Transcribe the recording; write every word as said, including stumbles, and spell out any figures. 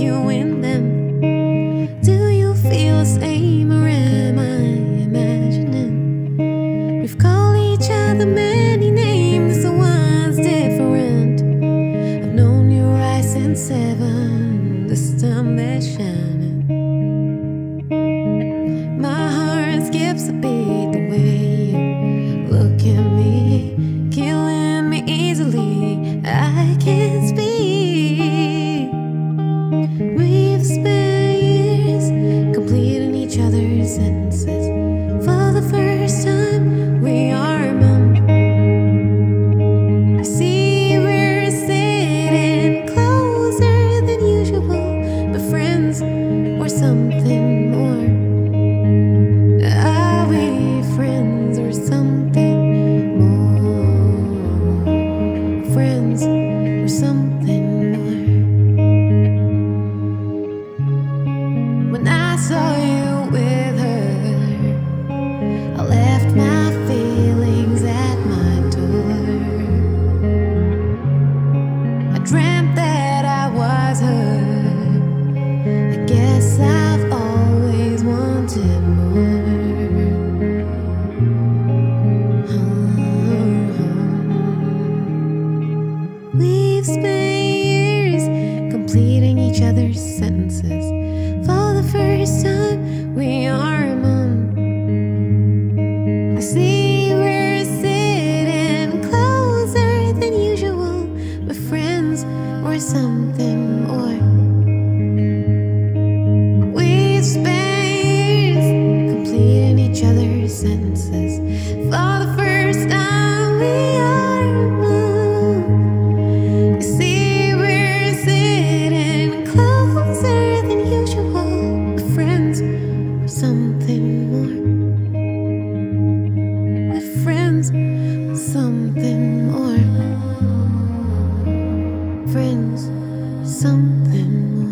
you in them. Do you feel the same, or am I imagining? We've called each other many names, the one's different. I've known your eyes since seven, the sun that shining. My heart skips a beat the way you look at me, killing me easily. I can't speak. We've spent years completing each other's sentences. For the first time, we are among. I see we're sitting closer than usual, but friends or something more. We've spent years completing each other's sentences. For the first time, we are among. Something more, friends, something more.